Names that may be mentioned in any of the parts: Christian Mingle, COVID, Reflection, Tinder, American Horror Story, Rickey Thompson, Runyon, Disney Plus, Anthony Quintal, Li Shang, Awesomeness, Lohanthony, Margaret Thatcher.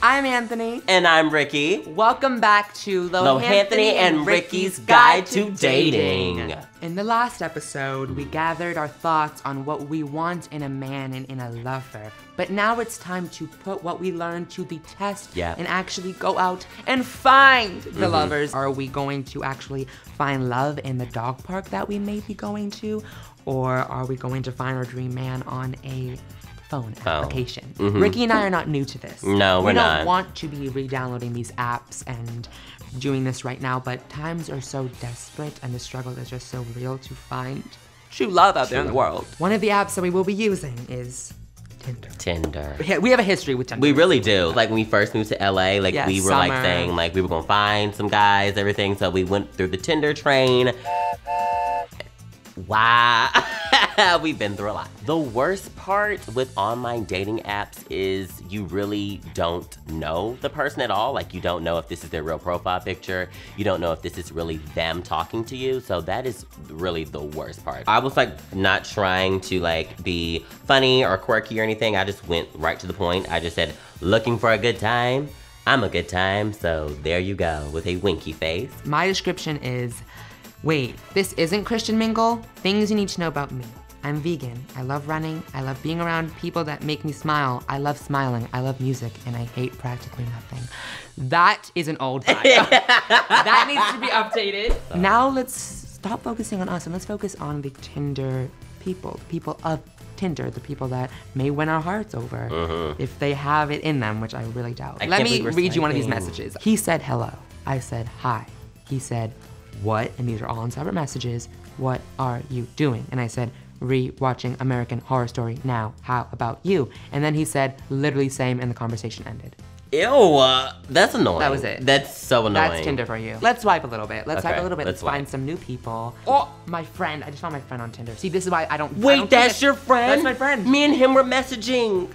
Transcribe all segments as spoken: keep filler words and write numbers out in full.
I'm Anthony. And I'm Ricky. Welcome back to Lohanthony and Ricky's Guide to Dating. In the last episode, we gathered our thoughts on what we want in a man and in a lover. But now it's time to put what we learned to the test yeah. and actually go out and find the mm-hmm. lovers. Are we going to actually find love in the dog park that we may be going to? Or are we going to find our dream man on a phone application? Oh. Mm-hmm. Ricky and I are not new to this. No, we're not. We don't want to be re-downloading these apps and doing this right now, but times are so desperate and the struggle is just so real to find true love out there in the world. One of the apps that we will be using is Tinder. Tinder. We have a history with Tinder. We really do. Like when we first moved to L A, like yes, we were summer. like saying like we were gonna find some guys, everything. So we went through the Tinder train. Wow. We've been through a lot. The worst part with online dating apps is you really don't know the person at all. Like you don't know if this is their real profile picture. You don't know if this is really them talking to you. So that is really the worst part. I was like not trying to like be funny or quirky or anything. I just went right to the point. I just said, looking for a good time. I'm a good time. So there you go with a winky face. My description is, wait, this isn't Christian Mingle? Things you need to know about me. I'm vegan, I love running, I love being around people that make me smile, I love smiling, I love music, and I hate practically nothing. That is an old bio. That needs to be updated. So. Now let's stop focusing on us and let's focus on the Tinder people, the people of Tinder, the people that may win our hearts over uh-huh. if they have it in them, which I really doubt. I Let me read sliding. you one of these messages. He said hello, I said hi, he said what, and these are all in separate messages, what are you doing? And I said, re-watching American Horror Story now, how about you? And then he said, literally same, and the conversation ended. Ew, uh, that's annoying. That was it. That's so annoying. That's Tinder for you. Let's swipe a little bit. Let's okay, swipe a little bit. Let's, let's find some new people. Oh, my friend. I just found my friend on Tinder. See, this is why I don't- Wait, I don't that's your friend? That's my friend. Me and him were messaging.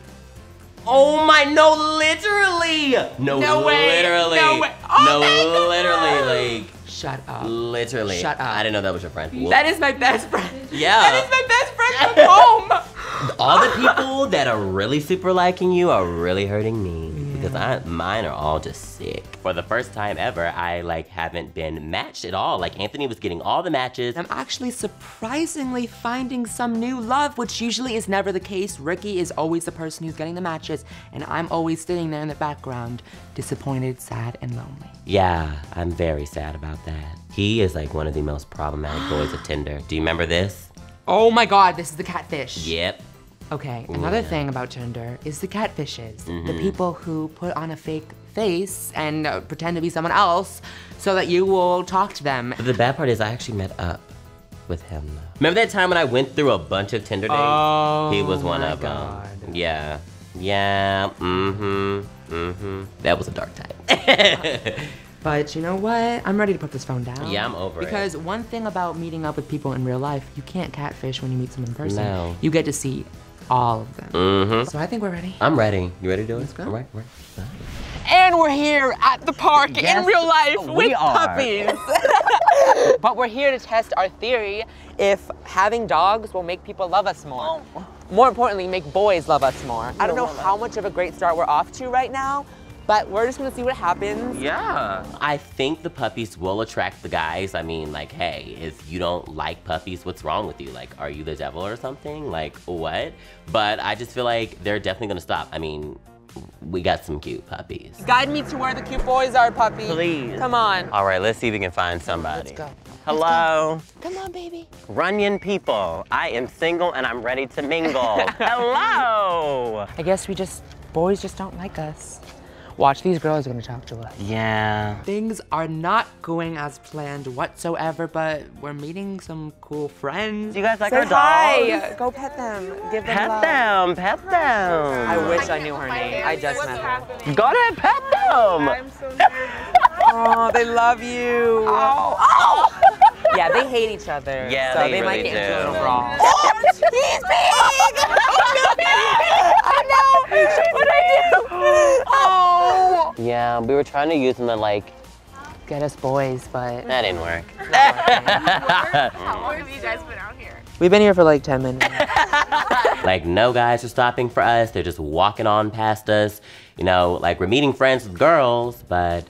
Oh my, no, literally. No, no way. Literally. No way. Oh, no, literally, like. Shut up. Literally. Shut up. I didn't know that was your friend. Whoop. That is my best friend. Yeah. That is my best friend from home. All the people that are really super liking you are really hurting me yeah. because I, mine are all just sick. For the first time ever, I like haven't been matched at all. Like Anthony was getting all the matches. I'm actually surprisingly finding some new love, which usually is never the case. Ricky is always the person who's getting the matches and I'm always sitting there in the background, disappointed, sad, and lonely. Yeah, I'm very sad about that. He is like one of the most problematic boys of Tinder. Do you remember this? Oh my God, this is the catfish. Yep. Okay, another yeah. thing about Tinder is the catfishes. Mm-hmm. The people who put on a fake face and uh, pretend to be someone else so that you will talk to them. But the bad part is I actually met up with him. Remember that time when I went through a bunch of Tinder dates? Oh, he was one my of God. them. Yeah, yeah, mm-hmm. Mm-hmm. That was a dark time. But you know what? I'm ready to put this phone down. Yeah, I'm over because it. Because one thing about meeting up with people in real life, you can't catfish when you meet someone in person. No. You get to see all of them. Mm-hmm. So I think we're ready. I'm ready. You ready to do it? Let's go. All right, we're done. And we're here at the park yes, in real life with puppies. But we're here to test our theory if having dogs will make people love us more. Oh. More importantly, make boys love us more. I don't know how much of a great start we're off to right now, but we're just gonna see what happens. Yeah. I think the puppies will attract the guys. I mean, like, hey, if you don't like puppies, what's wrong with you? Like, are you the devil or something? Like, what? But I just feel like they're definitely gonna stop. I mean, we got some cute puppies. Guide me to where the cute boys are, puppy. Please. Come on. All right, let's see if we can find somebody. Let's go. Hello. Come on, baby. Runyon people. I am single and I'm ready to mingle. Hello. I guess we just, boys just don't like us. Watch, these girls are gonna talk to us. Yeah. Things are not going as planned whatsoever, but we're meeting some cool friends. You guys like Say our hi. dogs? Go pet them, give them Pet love. them, pet them. I wish I, I knew her name, I just met her. Go ahead, pet them. I'm so nervous. Oh, they love you. Oh, oh. Yeah, they hate each other. Yeah, so they, they really might get into an overall. Oh, he's big! Oh, no! What did I do? Oh! Yeah, we were trying to use them to, like, get us boys, but... That didn't work. How long have you guys been out here? We've been here for, like, ten minutes. Like, no guys are stopping for us. They're just walking on past us. You know, like, we're meeting friends with girls, but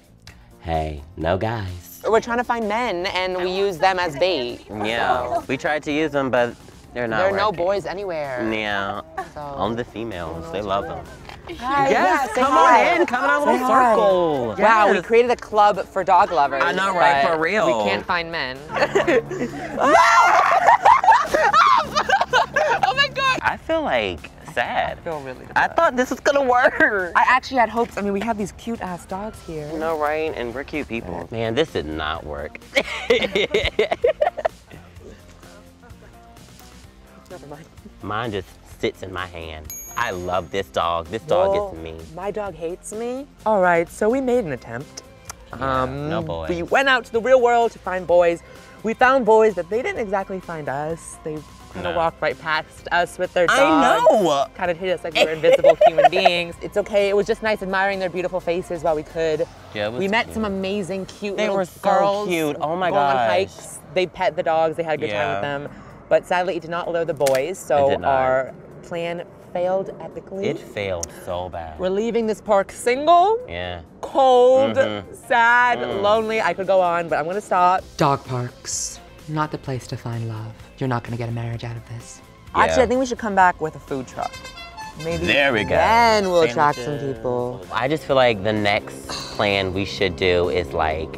hey, no guys. We're trying to find men, and we use them as bait. Yeah, we tried to use them, but they're not There are working. No boys anywhere. Yeah, so, only the females. They love them. Hi, yes, yeah, come hi. on in, come in our little hi. circle. Yes. Wow, we created a club for dog lovers. I know, right? For real. We can't find men. No! Oh my God! I feel like sad. I feel really sad. I thought this was gonna work. I actually had hopes. I mean, we have these cute ass dogs here. You know, right? And we're cute people. Man, this did not work. Never mind. Mine just sits in my hand. I love this dog. This dog well, gets me. My dog hates me. All right, so we made an attempt. Yeah, um, no boys. We went out to the real world to find boys. We found boys, but they didn't exactly find us. They kind of no. walked right past us with their dogs. I know. Kind of hit us like we were invisible human beings. It's okay. It was just nice admiring their beautiful faces while we could. Yeah, it was we met cute. some amazing, cute they little were so girls. Cute. Oh my god. On hikes. They pet the dogs. They had a good yeah. time with them. But sadly, it did not lure the boys. So our plan failed epically. It failed so bad. We're leaving this park single, yeah. cold, mm-hmm. sad, mm. lonely. I could go on, but I'm gonna stop. Dog parks, not the place to find love. You're not gonna get a marriage out of this. Yeah. Actually, I think we should come back with a food truck. Maybe there we go. Then we'll Sandwiches. attract some people. I just feel like the next plan we should do is like,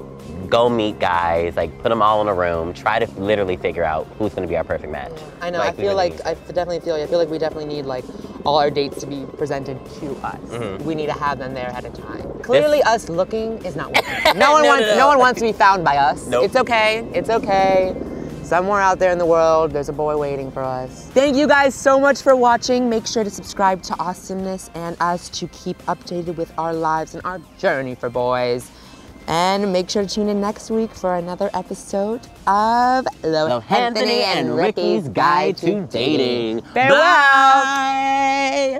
go meet guys, like put them all in a room, try to literally figure out who's gonna be our perfect match. I know, like, I feel like, I definitely feel, I feel like we definitely need like all our dates to be presented to us. Mm-hmm. We need to have them there ahead of time. Clearly this... us looking is not working. No one no, wants, no, no. no one wants to be found by us. Nope. It's okay, it's okay. Somewhere out there in the world, there's a boy waiting for us. Thank you guys so much for watching. Make sure to subscribe to Awesomeness and us to keep updated with our lives and our journey for boys. And make sure to tune in next week for another episode of Lohanthony and Ricky's Guide to Dating. Farewell! Bye.